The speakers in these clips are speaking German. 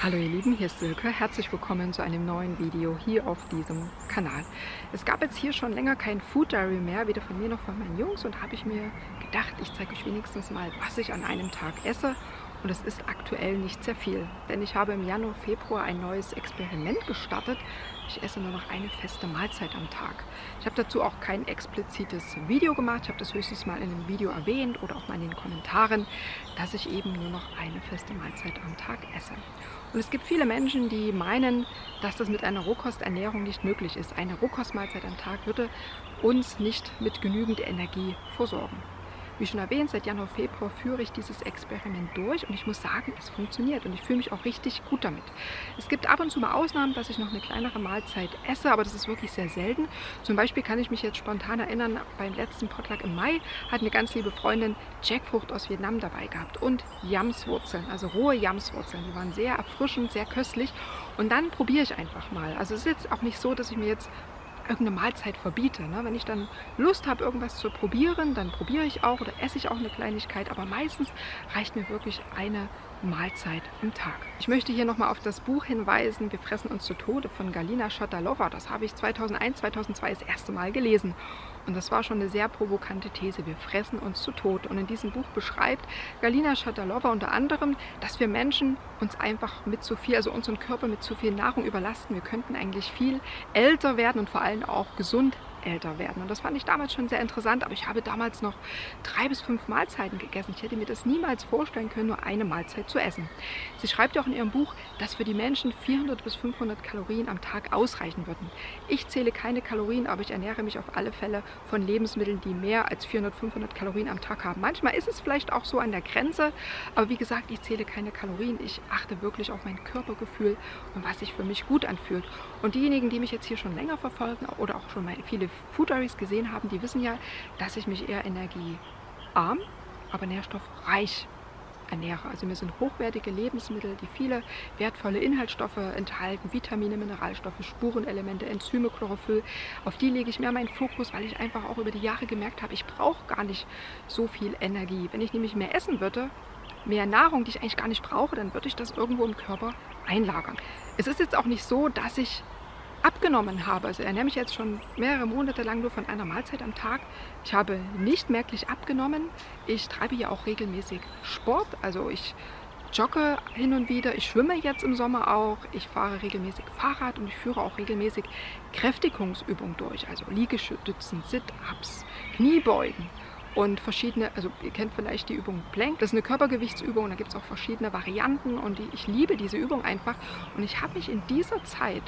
Hallo ihr Lieben, hier ist Silke. Herzlich willkommen zu einem neuen Video hier auf diesem Kanal. Es gab jetzt hier schon länger kein Food Diary mehr, weder von mir noch von meinen Jungs, und habe ich mir gedacht, ich zeige euch wenigstens mal, was ich an einem Tag esse. Und es ist aktuell nicht sehr viel, denn ich habe im Januar, Februar ein neues Experiment gestartet. Ich esse nur noch eine feste Mahlzeit am Tag. Ich habe dazu auch kein explizites Video gemacht. Ich habe das höchstens mal in einem Video erwähnt oder auch mal in den Kommentaren, dass ich eben nur noch eine feste Mahlzeit am Tag esse. Und es gibt viele Menschen, die meinen, dass das mit einer Rohkosternährung nicht möglich ist. Eine Rohkostmahlzeit am Tag würde uns nicht mit genügend Energie versorgen. Wie schon erwähnt, seit Januar, Februar führe ich dieses Experiment durch und ich muss sagen, es funktioniert und ich fühle mich auch richtig gut damit. Es gibt ab und zu mal Ausnahmen, dass ich noch eine kleinere Mahlzeit esse, aber das ist wirklich sehr selten. Zum Beispiel kann ich mich jetzt spontan erinnern, beim letzten Potluck im Mai hat eine ganz liebe Freundin Jackfrucht aus Vietnam dabei gehabt und Yamswurzeln, also rohe Yamswurzeln. Die waren sehr erfrischend, sehr köstlich, und dann probiere ich einfach mal. Also es ist jetzt auch nicht so, dass ich mir jetzt irgendeine Mahlzeit verbiete. Wenn ich dann Lust habe, irgendwas zu probieren, dann probiere ich auch oder esse ich auch eine Kleinigkeit, aber meistens reicht mir wirklich eine Mahlzeit am Tag. Ich möchte hier nochmal auf das Buch hinweisen, Wir fressen uns zu Tode von Galina Schatalova. Das habe ich 2001, 2002 das erste Mal gelesen. Und das war schon eine sehr provokante These. Wir fressen uns zu Tode. Und in diesem Buch beschreibt Galina Schatalova unter anderem, dass wir Menschen uns einfach mit zu viel, also unseren Körper mit zu viel Nahrung überlasten. Wir könnten eigentlich viel älter werden und vor allem auch gesund älter werden. Und das fand ich damals schon sehr interessant, aber ich habe damals noch 3 bis 5 Mahlzeiten gegessen. Ich hätte mir das niemals vorstellen können, nur eine Mahlzeit zu essen. Sie schreibt ja auch in ihrem Buch, dass für die Menschen 400 bis 500 Kalorien am Tag ausreichen würden. Ich zähle keine Kalorien, aber ich ernähre mich auf alle Fälle von Lebensmitteln, die mehr als 400, 500 Kalorien am Tag haben. Manchmal ist es vielleicht auch so an der Grenze, aber wie gesagt, ich zähle keine Kalorien. Ich achte wirklich auf mein Körpergefühl und was sich für mich gut anfühlt. Und diejenigen, die mich jetzt hier schon länger verfolgen oder auch schon mal viele Food Diaries gesehen haben, die wissen ja, dass ich mich eher energiearm, aber nährstoffreich ernähre. Also mir sind hochwertige Lebensmittel, die viele wertvolle Inhaltsstoffe enthalten, Vitamine, Mineralstoffe, Spurenelemente, Enzyme, Chlorophyll. Auf die lege ich mehr meinen Fokus, weil ich einfach auch über die Jahre gemerkt habe, ich brauche gar nicht so viel Energie. Wenn ich nämlich mehr essen würde, mehr Nahrung, die ich eigentlich gar nicht brauche, dann würde ich das irgendwo im Körper einlagern. Es ist jetzt auch nicht so, dass ich abgenommen habe. Also ernähre mich jetzt schon mehrere Monate lang nur von einer Mahlzeit am Tag. Ich habe nicht merklich abgenommen. Ich treibe ja auch regelmäßig Sport. Also ich jogge hin und wieder. Ich schwimme jetzt im Sommer auch. Ich fahre regelmäßig Fahrrad und ich führe auch regelmäßig Kräftigungsübungen durch. Also Liegestützen, Sit-Ups, Kniebeugen. Und verschiedene, also ihr kennt vielleicht die Übung Plank, das ist eine Körpergewichtsübung, da gibt es auch verschiedene Varianten und ich liebe diese Übung einfach. Und ich habe mich in dieser Zeit,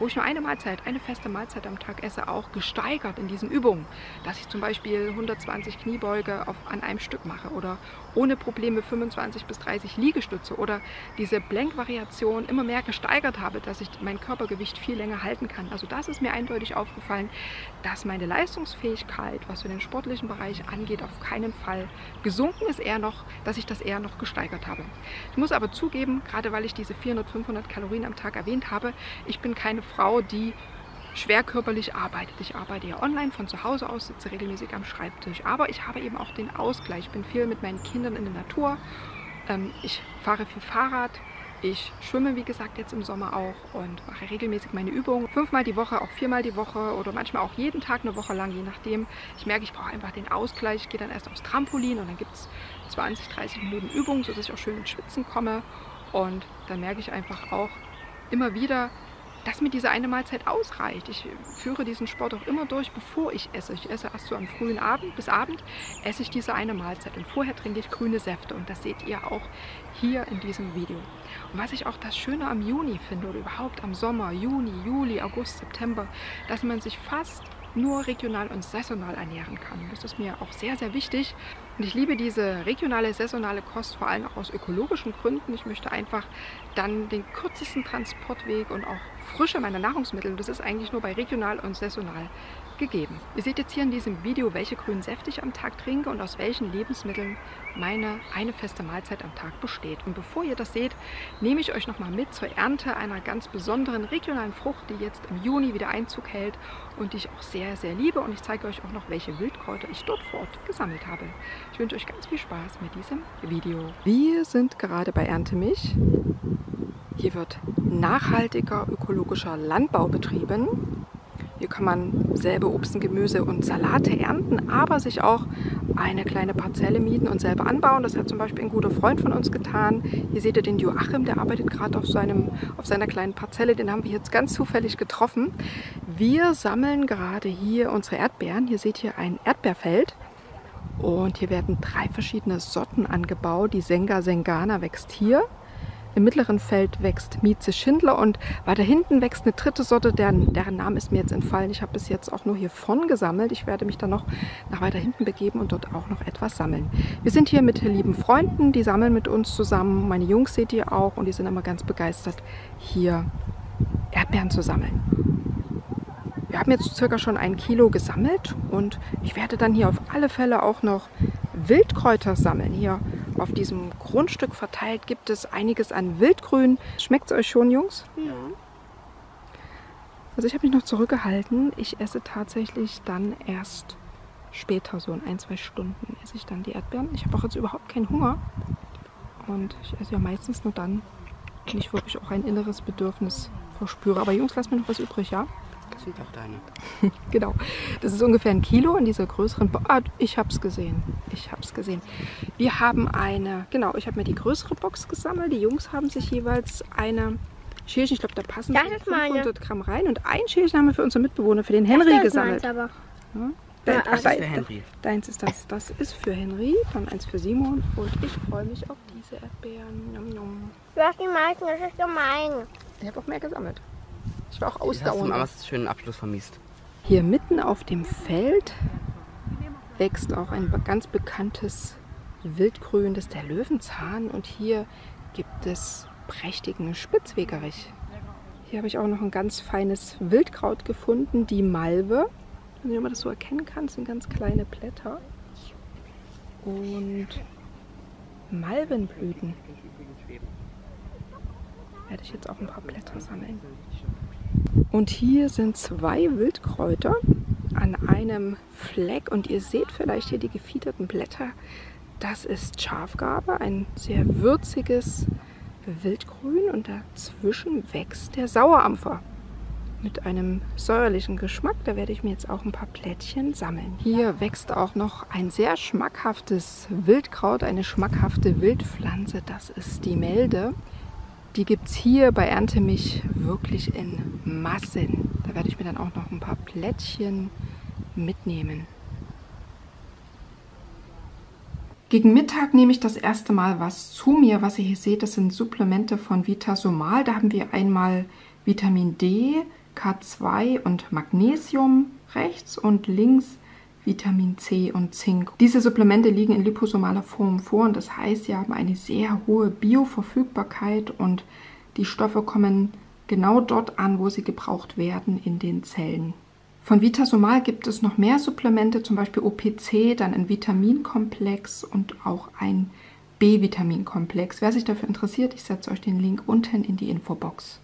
wo ich nur eine Mahlzeit, eine feste Mahlzeit am Tag esse, auch gesteigert in diesen Übungen. Dass ich zum Beispiel 120 Kniebeuge an einem Stück mache oder ohne Probleme 25 bis 30 Liegestütze oder diese Plank-Variation immer mehr gesteigert habe, dass ich mein Körpergewicht viel länger halten kann. Also das ist mir eindeutig aufgefallen, dass meine Leistungsfähigkeit, was für den sportlichen Bereich angeht, auf keinen Fall gesunken ist, eher noch, dass ich das eher noch gesteigert habe. Ich muss aber zugeben, gerade weil ich diese 400, 500 Kalorien am Tag erwähnt habe, ich bin keine Frau, die schwer körperlich arbeitet. Ich arbeite ja online von zu Hause aus, sitze regelmäßig am Schreibtisch, aber ich habe eben auch den Ausgleich. Ich bin viel mit meinen Kindern in der Natur, ich fahre viel Fahrrad, ich schwimme, wie gesagt, jetzt im Sommer auch und mache regelmäßig meine Übungen. 5-mal die Woche, auch 4-mal die Woche oder manchmal auch jeden Tag eine Woche lang, je nachdem. Ich merke, ich brauche einfach den Ausgleich. Ich gehe dann erst aufs Trampolin und dann gibt es 20, 30 Minuten Übung, sodass ich auch schön ins Schwitzen komme. Und dann merke ich einfach auch immer wieder, dass mir diese eine Mahlzeit ausreicht. Ich führe diesen Sport auch immer durch, bevor ich esse. Ich esse erst so am frühen Abend, bis Abend esse ich diese eine Mahlzeit und vorher trinke ich grüne Säfte und das seht ihr auch hier in diesem Video. Und was ich auch das Schöne am Juni finde oder überhaupt am Sommer, Juni, Juli, August, September, dass man sich fast nur regional und saisonal ernähren kann. Das ist mir auch sehr, sehr wichtig. Und ich liebe diese regionale, saisonale Kost, vor allem auch aus ökologischen Gründen. Ich möchte einfach dann den kürzesten Transportweg und auch Frische meiner Nahrungsmittel. Das ist eigentlich nur bei regional und saisonal gegeben. Ihr seht jetzt hier in diesem Video, welche grünen Säfte ich am Tag trinke und aus welchen Lebensmitteln meine eine feste Mahlzeit am Tag besteht. Und bevor ihr das seht, nehme ich euch nochmal mit zur Ernte einer ganz besonderen regionalen Frucht, die jetzt im Juni wieder Einzug hält und die ich auch sehr, sehr liebe. Und ich zeige euch auch noch, welche Wildkräuter ich dort vor Ort gesammelt habe. Ich wünsche euch ganz viel Spaß mit diesem Video. Wir sind gerade bei Erntemisch. Hier wird nachhaltiger, ökologischer Landbau betrieben. Hier kann man selber Obst, Gemüse und Salate ernten, aber sich auch eine kleine Parzelle mieten und selber anbauen. Das hat zum Beispiel ein guter Freund von uns getan. Hier seht ihr den Joachim, der arbeitet gerade auf seiner kleinen Parzelle. Den haben wir jetzt ganz zufällig getroffen. Wir sammeln gerade hier unsere Erdbeeren. Hier seht ihr ein Erdbeerfeld. Und hier werden 3 verschiedene Sorten angebaut. Die Senga-Sengana wächst hier. Im mittleren Feld wächst Mieze Schindler und weiter hinten wächst eine dritte Sorte, deren Name ist mir jetzt entfallen. Ich habe bis jetzt auch nur hier vorn gesammelt. Ich werde mich dann noch nach weiter hinten begeben und dort auch noch etwas sammeln. Wir sind hier mit lieben Freunden, die sammeln mit uns zusammen. Meine Jungs seht ihr auch und die sind immer ganz begeistert, hier Erdbeeren zu sammeln. Wir haben jetzt circa schon 1 Kilo gesammelt und ich werde dann hier auf alle Fälle auch noch Wildkräuter sammeln. Hier auf diesem Grundstück verteilt gibt es einiges an Wildgrün. Schmeckt es euch schon, Jungs? Ja. Also ich habe mich noch zurückgehalten. Ich esse tatsächlich dann erst später, so in 1-2 Stunden esse ich dann die Erdbeeren. Ich habe auch jetzt überhaupt keinen Hunger. Und ich esse ja meistens nur dann, wenn ich wirklich auch ein inneres Bedürfnis verspüre. Aber Jungs, lasst mir noch was übrig, ja? Das sind auch deine. Genau. Das ist ungefähr 1 Kilo in dieser größeren... ich habe es gesehen. Ich habe es gesehen. Wir haben eine... Genau, ich habe mir die größere Box gesammelt. Die Jungs haben sich jeweils eine Schälchen, ich glaube, da passen 500 Gramm rein. Und ein Schälchen haben wir für unseren Mitbewohner, für den Henry, gesammelt. Aber. Ja? Das ist für Henry. Deins ist das. Das ist für Henry. Dann eins für Simon. Und ich freue mich auf diese Erdbeeren. Nom, nom. Du hast die meisten, das ist gemein. Ich habe auch mehr gesammelt. Ich war auch ausdauernd. Du hast einen schönen Abschluss vermisst. Hier mitten auf dem Feld wächst auch ein ganz bekanntes Wildgrün, das ist der Löwenzahn. Und hier gibt es prächtigen Spitzwegerich. Hier habe ich auch noch ein ganz feines Wildkraut gefunden, die Malve. Wenn man das so erkennen kann, das sind ganz kleine Blätter. Und Malvenblüten. Werde ich jetzt auch ein paar Blätter sammeln. Und hier sind 2 Wildkräuter an einem Fleck und ihr seht vielleicht hier die gefiederten Blätter. Das ist Schafgarbe, ein sehr würziges Wildgrün und dazwischen wächst der Sauerampfer mit einem säuerlichen Geschmack. Da werde ich mir jetzt auch ein paar Blättchen sammeln. Hier wächst auch noch ein sehr schmackhaftes Wildkraut, eine schmackhafte Wildpflanze, das ist die Melde. Die gibt es hier bei Erntemisch wirklich in Massen. Da werde ich mir dann auch noch ein paar Blättchen mitnehmen. Gegen Mittag nehme ich das erste Mal was zu mir. Was ihr hier seht, das sind Supplemente von Vitasomal. Da haben wir einmal Vitamin D, K2 und Magnesium rechts und links Vitamin C und Zink. Diese Supplemente liegen in liposomaler Form vor und das heißt, sie haben eine sehr hohe Bioverfügbarkeit und die Stoffe kommen genau dort an, wo sie gebraucht werden, in den Zellen. Von Vitasomal gibt es noch mehr Supplemente, zum Beispiel OPC, dann ein Vitaminkomplex und auch ein B-Vitaminkomplex. Wer sich dafür interessiert, ich setze euch den Link unten in die Infobox.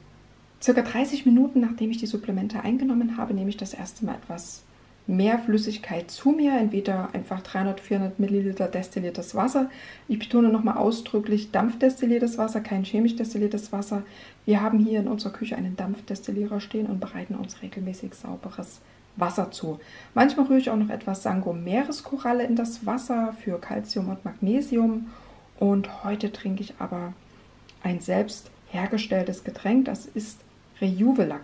Circa 30 Minuten nachdem ich die Supplemente eingenommen habe, nehme ich das erste Mal etwas mehr Flüssigkeit zu mir, entweder einfach 300-400 Milliliter destilliertes Wasser. Ich betone nochmal ausdrücklich dampfdestilliertes Wasser, kein chemisch destilliertes Wasser. Wir haben hier in unserer Küche einen Dampfdestillierer stehen und bereiten uns regelmäßig sauberes Wasser zu. Manchmal rühre ich auch noch etwas Sango Meereskoralle in das Wasser für Calcium und Magnesium. Und heute trinke ich aber ein selbst hergestelltes Getränk, das ist Rejuvelac.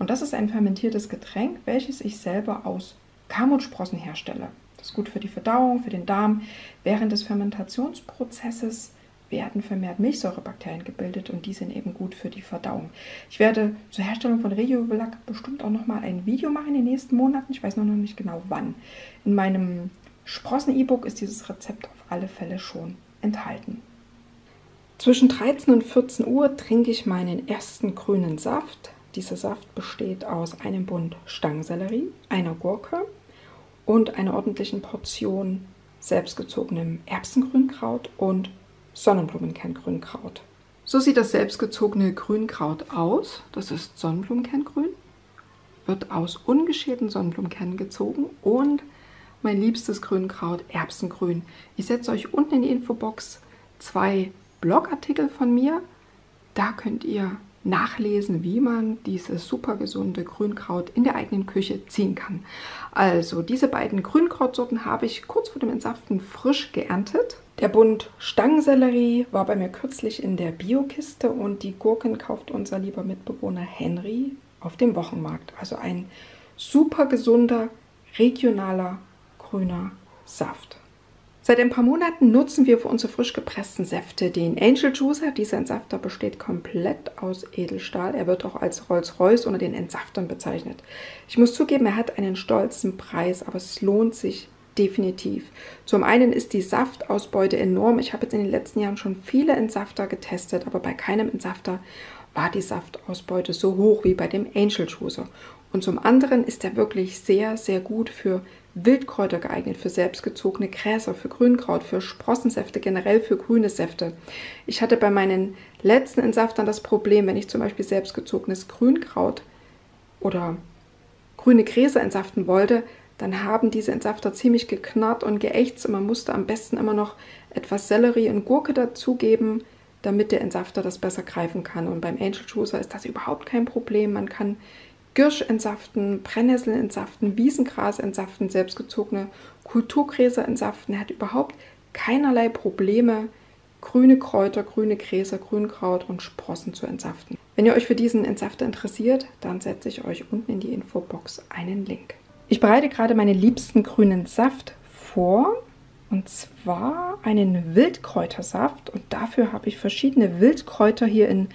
Und das ist ein fermentiertes Getränk, welches ich selber aus Karmutsprossen herstelle. Das ist gut für die Verdauung, für den Darm. Während des Fermentationsprozesses werden vermehrt Milchsäurebakterien gebildet und die sind eben gut für die Verdauung. Ich werde zur Herstellung von Rejuvelac bestimmt auch nochmal ein Video machen in den nächsten Monaten. Ich weiß noch nicht genau wann. In meinem Sprossen-E-Book ist dieses Rezept auf alle Fälle schon enthalten. Zwischen 13 und 14 Uhr trinke ich meinen ersten grünen Saft. Dieser Saft besteht aus einem Bund Stangensellerie, einer Gurke und einer ordentlichen Portion selbstgezogenem Erbsengrünkraut und Sonnenblumenkerngrünkraut. So sieht das selbstgezogene Grünkraut aus. Das ist Sonnenblumenkerngrün, wird aus ungeschälten Sonnenblumenkernen gezogen und mein liebstes Grünkraut, Erbsengrün. Ich setze euch unten in die Infobox 2 Blogartikel von mir. Da könnt ihr nachlesen, wie man dieses super gesunde Grünkraut in der eigenen Küche ziehen kann. Also diese beiden Grünkrautsorten habe ich kurz vor dem Entsaften frisch geerntet. Der Bund Stangensellerie war bei mir kürzlich in der Biokiste und die Gurken kauft unser lieber Mitbewohner Henry auf dem Wochenmarkt. Also ein super gesunder, regionaler, grüner Saft. Seit ein paar Monaten nutzen wir für unsere frisch gepressten Säfte den Angel Juicer. Dieser Entsafter besteht komplett aus Edelstahl. Er wird auch als Rolls-Royce unter den Entsaftern bezeichnet. Ich muss zugeben, er hat einen stolzen Preis, aber es lohnt sich definitiv. Zum einen ist die Saftausbeute enorm. Ich habe jetzt in den letzten Jahren schon viele Entsafter getestet, aber bei keinem Entsafter war die Saftausbeute so hoch wie bei dem Angel Juicer. Und zum anderen ist er wirklich sehr, sehr gut für Wildkräuter geeignet, für selbstgezogene Gräser, für Grünkraut, für Sprossensäfte, generell für grüne Säfte. Ich hatte bei meinen letzten Entsaftern das Problem, wenn ich zum Beispiel selbstgezogenes Grünkraut oder grüne Gräser entsaften wollte, dann haben diese Entsafter ziemlich geknarrt und geächzt und man musste am besten immer noch etwas Sellerie und Gurke dazugeben, damit der Entsafter das besser greifen kann. Und beim Angel Juicer ist das überhaupt kein Problem. Man kann Giersch entsaften, Brennnesseln entsaften, Wiesengras entsaften, selbstgezogene Kulturgräser entsaften. Er hat überhaupt keinerlei Probleme, grüne Kräuter, grüne Gräser, Grünkraut und Sprossen zu entsaften. Wenn ihr euch für diesen Entsafter interessiert, dann setze ich euch unten in die Infobox einen Link. Ich bereite gerade meinen liebsten grünen Saft vor, und zwar einen Wildkräutersaft. Und dafür habe ich verschiedene Wildkräuter hier in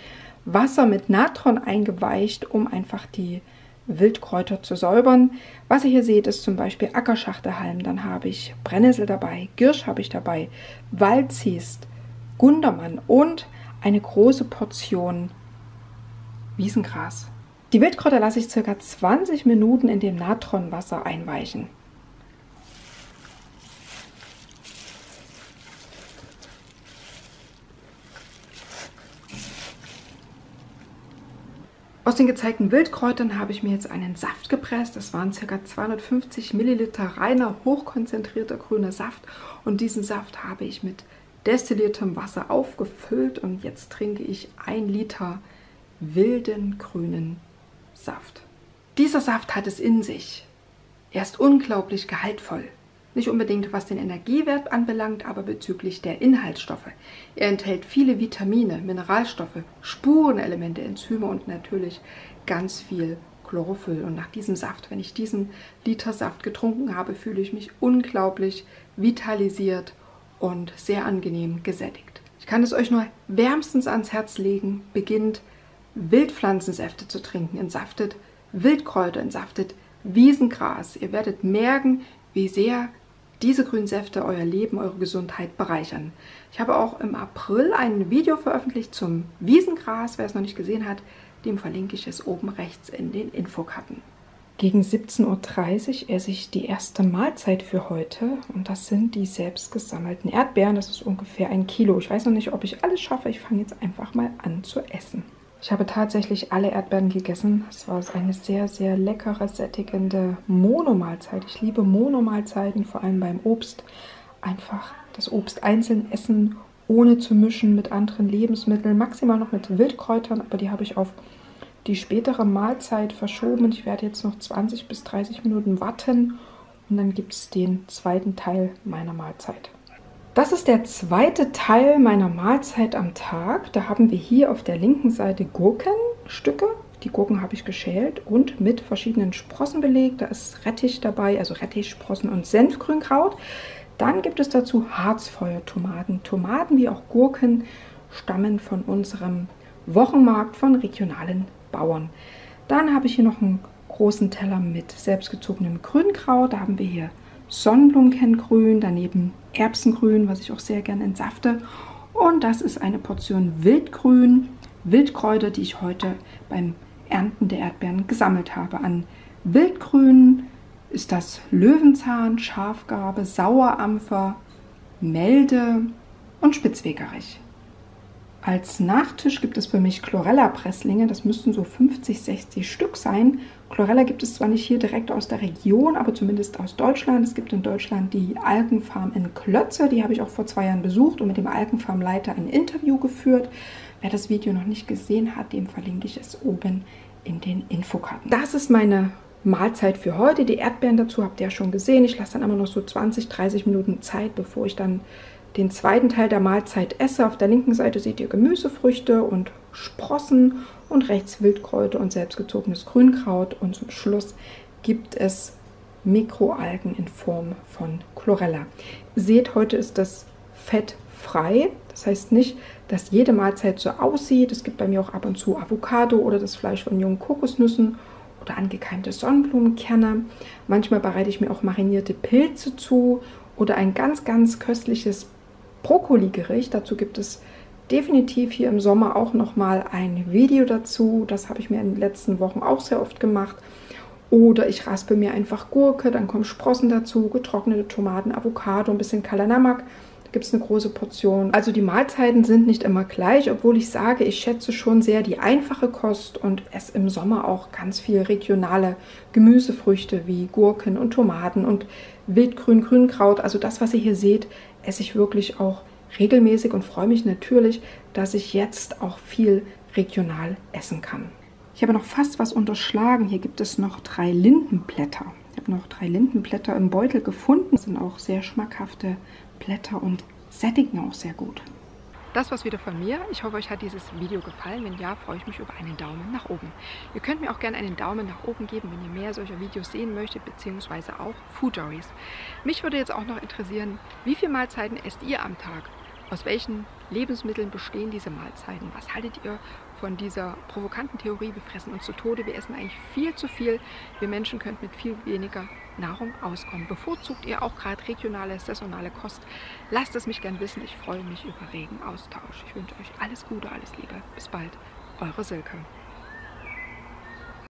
Wasser mit Natron eingeweicht, um einfach die Wildkräuter zu säubern. Was ihr hier seht, ist zum Beispiel Ackerschachtelhalm, dann habe ich Brennnessel dabei, Giersch habe ich dabei, Waldziest, Gundermann und eine große Portion Wiesengras. Die Wildkräuter lasse ich ca. 20 Minuten in dem Natronwasser einweichen. Aus den gezeigten Wildkräutern habe ich mir jetzt einen Saft gepresst. Das waren ca. 250 Milliliter reiner, hochkonzentrierter grüner Saft. Und diesen Saft habe ich mit destilliertem Wasser aufgefüllt. Und jetzt trinke ich 1 Liter wilden grünen Saft. Dieser Saft hat es in sich. Er ist unglaublich gehaltvoll. Nicht unbedingt was den Energiewert anbelangt, aber bezüglich der Inhaltsstoffe. Er enthält viele Vitamine, Mineralstoffe, Spurenelemente, Enzyme und natürlich ganz viel Chlorophyll. Und nach diesem Saft, wenn ich diesen Liter Saft getrunken habe, fühle ich mich unglaublich vitalisiert und sehr angenehm gesättigt. Ich kann es euch nur wärmstens ans Herz legen, beginnt Wildpflanzensäfte zu trinken, entsaftet Wildkräuter, entsaftet Wiesengras. Ihr werdet merken, wie sehr diese grünen Säfte euer Leben, eure Gesundheit bereichern. Ich habe auch im April ein Video veröffentlicht zum Wiesengras. Wer es noch nicht gesehen hat, dem verlinke ich es oben rechts in den Infokarten. Gegen 17:30 Uhr esse ich die erste Mahlzeit für heute. Und das sind die selbst gesammelten Erdbeeren. Das ist ungefähr 1 Kilo. Ich weiß noch nicht, ob ich alles schaffe. Ich fange jetzt einfach mal an zu essen. Ich habe tatsächlich alle Erdbeeren gegessen. Es war eine sehr, sehr leckere, sättigende Monomahlzeit. Ich liebe Monomahlzeiten, vor allem beim Obst. Einfach das Obst einzeln essen, ohne zu mischen mit anderen Lebensmitteln. Maximal noch mit Wildkräutern, aber die habe ich auf die spätere Mahlzeit verschoben. Ich werde jetzt noch 20 bis 30 Minuten warten und dann gibt es den zweiten Teil meiner Mahlzeit. Das ist der zweite Teil meiner Mahlzeit am Tag. Da haben wir hier auf der linken Seite Gurkenstücke. Die Gurken habe ich geschält und mit verschiedenen Sprossen belegt. Da ist Rettich dabei, also Rettich, Sprossen und Senfgrünkraut. Dann gibt es dazu Harzfeuertomaten. Tomaten wie auch Gurken stammen von unserem Wochenmarkt von regionalen Bauern. Dann habe ich hier noch einen großen Teller mit selbstgezogenem Grünkraut. Da haben wir hier Sonnenblumenkerngrün, daneben Erbsengrün, was ich auch sehr gerne entsafte. Und das ist eine Portion Wildgrün, Wildkräuter, die ich heute beim Ernten der Erdbeeren gesammelt habe. An Wildgrünen ist das Löwenzahn, Schafgarbe, Sauerampfer, Melde und Spitzwegerich. Als Nachtisch gibt es für mich Chlorella-Presslinge, das müssten so 50, 60 Stück sein. Chlorella gibt es zwar nicht hier direkt aus der Region, aber zumindest aus Deutschland. Es gibt in Deutschland die Algenfarm in Klötze, die habe ich auch vor 2 Jahren besucht und mit dem Algenfarmleiter ein Interview geführt. Wer das Video noch nicht gesehen hat, dem verlinke ich es oben in den Infokarten. Das ist meine Mahlzeit für heute. Die Erdbeeren dazu habt ihr ja schon gesehen. Ich lasse dann immer noch so 20, 30 Minuten Zeit, bevor ich dann den zweiten Teil der Mahlzeit esse. Auf der linken Seite seht ihr Gemüsefrüchte und Sprossen und rechts Wildkräuter und selbstgezogenes Grünkraut. Und zum Schluss gibt es Mikroalgen in Form von Chlorella. Seht, heute ist das fettfrei. Das heißt nicht, dass jede Mahlzeit so aussieht. Es gibt bei mir auch ab und zu Avocado oder das Fleisch von jungen Kokosnüssen oder angekeimte Sonnenblumenkerne. Manchmal bereite ich mir auch marinierte Pilze zu oder ein ganz, ganz köstliches Brokkoli-Gericht. Dazu gibt es definitiv hier im Sommer auch nochmal ein Video dazu. Das habe ich mir in den letzten Wochen auch sehr oft gemacht. Oder ich raspe mir einfach Gurke, dann kommen Sprossen dazu, getrocknete Tomaten, Avocado, ein bisschen Kalanamak. Da gibt es eine große Portion. Also die Mahlzeiten sind nicht immer gleich, obwohl ich sage, ich schätze schon sehr die einfache Kost und esse im Sommer auch ganz viel regionale Gemüsefrüchte wie Gurken und Tomaten und Wildgrün, Grünkraut. Also das, was ihr hier seht, esse ich wirklich auch regelmäßig und freue mich natürlich, dass ich jetzt auch viel regional essen kann. Ich habe noch fast was unterschlagen. Hier gibt es noch 3 Lindenblätter. Ich habe noch 3 Lindenblätter im Beutel gefunden. Das sind auch sehr schmackhafte Blätter und sättigen auch sehr gut. Das war's wieder von mir. Ich hoffe, euch hat dieses Video gefallen. Wenn ja, freue ich mich über einen Daumen nach oben. Ihr könnt mir auch gerne einen Daumen nach oben geben, wenn ihr mehr solcher Videos sehen möchtet, beziehungsweise auch Food Diaries. Mich würde jetzt auch noch interessieren, wie viele Mahlzeiten esst ihr am Tag? Aus welchen Lebensmitteln bestehen diese Mahlzeiten? Was haltet ihr von dieser provokanten Theorie, wir fressen uns zu Tode, wir essen eigentlich viel zu viel. Wir Menschen könnten mit viel weniger Nahrung auskommen. Bevorzugt ihr auch gerade regionale, saisonale Kost? Lasst es mich gern wissen. Ich freue mich über regen Austausch. Ich wünsche euch alles Gute, alles Liebe. Bis bald, eure Silke.